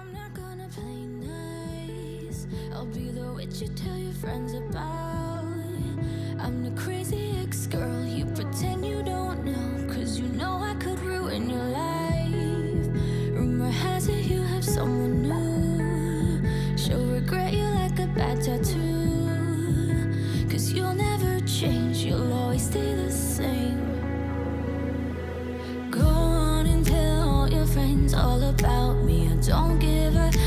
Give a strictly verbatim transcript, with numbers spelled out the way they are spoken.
I'm not gonna play nice. I'll be the witch you tell your friends about. I'm the crazy ex-girl you pretend you don't know, cause you know I could ruin your life. Rumor has it you have someone new. She'll regret you like a bad tattoo. Cause you'll never change, you'll always stay the same. Go on and tell all your friends all about me. I don't give a